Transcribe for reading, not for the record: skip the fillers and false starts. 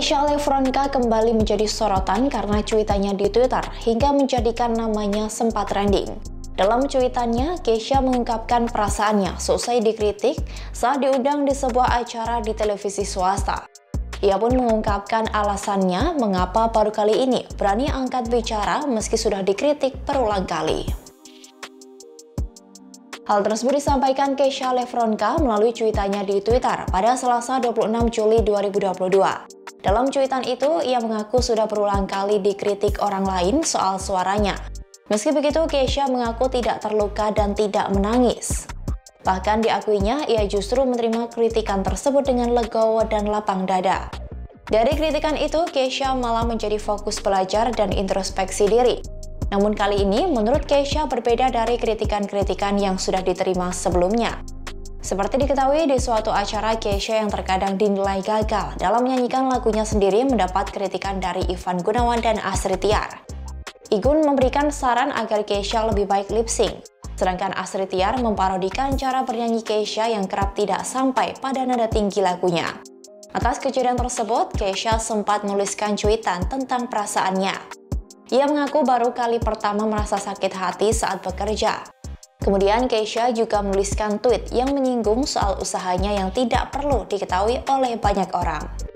Keisya Levronka kembali menjadi sorotan karena cuitannya di Twitter hingga menjadikan namanya sempat trending. Dalam cuitannya, Keisya mengungkapkan perasaannya seusai dikritik saat diundang di sebuah acara di televisi swasta. Ia pun mengungkapkan alasannya mengapa baru kali ini berani angkat bicara meski sudah dikritik berulang kali. Hal tersebut disampaikan Keisya Levronka melalui cuitannya di Twitter pada Selasa 26 Juli 2022. Dalam cuitan itu, ia mengaku sudah berulang kali dikritik orang lain soal suaranya. Meski begitu, Keisya mengaku tidak terluka dan tidak menangis. Bahkan diakuinya, ia justru menerima kritikan tersebut dengan legowo dan lapang dada. Dari kritikan itu, Keisya malah menjadi fokus belajar dan introspeksi diri. Namun kali ini, menurut Keisya berbeda dari kritikan-kritikan yang sudah diterima sebelumnya. Seperti diketahui, di suatu acara Keisya yang terkadang dinilai gagal dalam menyanyikan lagunya sendiri mendapat kritikan dari Ivan Gunawan dan Astrid Tiar. Igun memberikan saran agar Keisya lebih baik lip-sync, sedangkan Astrid Tiar memparodikan cara bernyanyi Keisya yang kerap tidak sampai pada nada tinggi lagunya. Atas kejadian tersebut, Keisya sempat menuliskan cuitan tentang perasaannya. Ia mengaku baru kali pertama merasa sakit hati saat bekerja. Kemudian Keisya juga menuliskan tweet yang menyinggung soal usahanya yang tidak perlu diketahui oleh banyak orang.